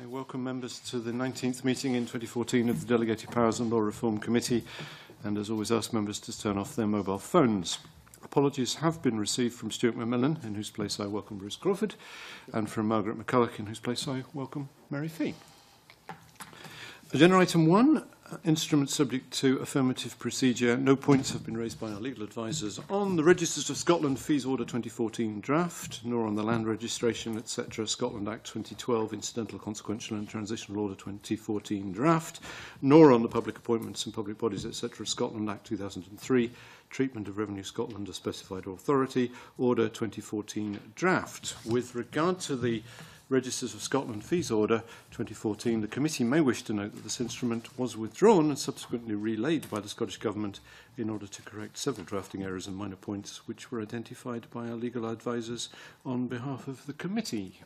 I welcome members to the 19th meeting in 2014 of the Delegated Powers and Law Reform Committee, and as always ask members to turn off their mobile phones. Apologies have been received from Stuart McMillan, in whose place I welcome Bruce Crawford, and from Margaret McCulloch, in whose place I welcome Mary Fee. Agenda item 1, instruments subject to affirmative procedure. No points have been raised by our legal advisers on the Registers of Scotland Fees Order 2014 draft, nor on the Land Registration, etc. Scotland Act 2012 Incidental, Consequential and Transitional Order 2014 draft, nor on the Public Appointments and Public Bodies, etc. Scotland Act 2003 Treatment of Revenue Scotland as Specified Authority Order 2014 draft. With regard to the Registers of Scotland Fees Order 2014, the Committee may wish to note that this instrument was withdrawn and subsequently relayed by the Scottish Government in order to correct several drafting errors and minor points which were identified by our legal advisers on behalf of the Committee.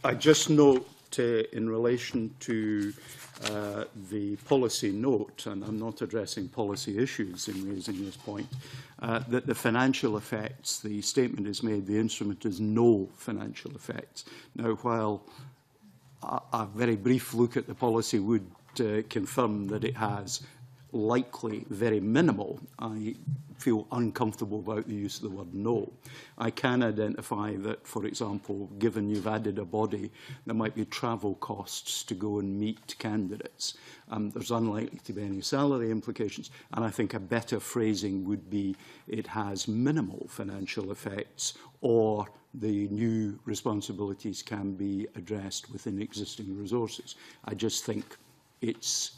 I just note in relation to the policy note, and I'm not addressing policy issues in raising this point, that the financial effects, the statement is made, the instrument is no financial effects. Now, while a very brief look at the policy would confirm that it has likely very minimal, I feel uncomfortable about the use of the word no. I can identify that, for example, given you've added a body, there might be travel costs to go and meet candidates. There's unlikely to be any salary implications, and I think a better phrasing would be it has minimal financial effects, or the new responsibilities can be addressed within existing resources. I just think it's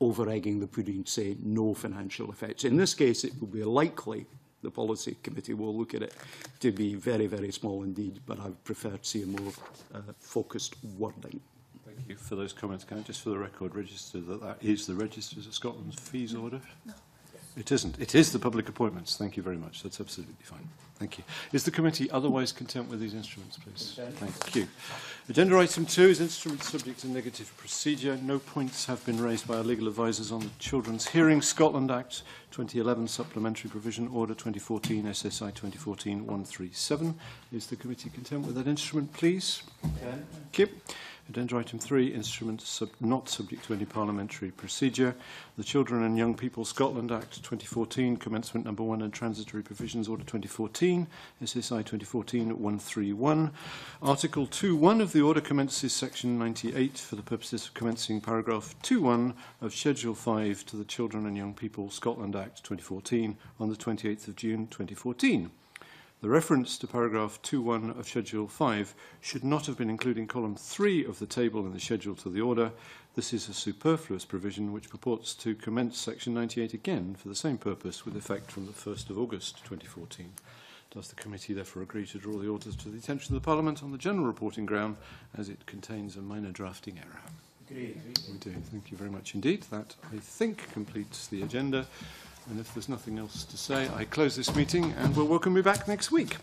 over-egging the pudding to say no financial effects. In this case, it will be likely, the Policy Committee will look at it, to be very, very small indeed, but I would prefer to see a more focused wording. Thank you for those comments. Can I just, for the record, register that that is the Registers of Scotland's Fees Order? No. It isn't. It is the Public Appointments. Thank you very much. That's absolutely fine. Thank you. Is the Committee otherwise content with these instruments, please? Thank you. Agenda item 2 is instruments subject to negative procedure. No points have been raised by our legal advisers on the Children's Hearings Scotland Act 2011 Supplementary Provision Order 2014 SSI 2014-137. Is the Committee content with that instrument, please? Thank you. Agenda item 3, instruments not subject to any parliamentary procedure. The Children and Young People Scotland Act 2014, Commencement No. 1 and Transitory Provisions Order 2014, SSI 2014-131. Article 2.1 of the Order commences Section 98 for the purposes of commencing paragraph 2.1 of Schedule 5 to the Children and Young People Scotland Act 2014 on the 28th of June 2014. The reference to paragraph 2.1 of Schedule 5 should not have been included in column 3 of the table in the schedule to the order. This is a superfluous provision which purports to commence section 98 again for the same purpose with effect from the 1st of August 2014. Does the Committee therefore agree to draw the orders to the attention of the Parliament on the general reporting ground as it contains a minor drafting error? Agreed. We do. Thank you very much indeed. That, I think, completes the agenda. And if there's nothing else to say, I close this meeting and we'll welcome you back next week.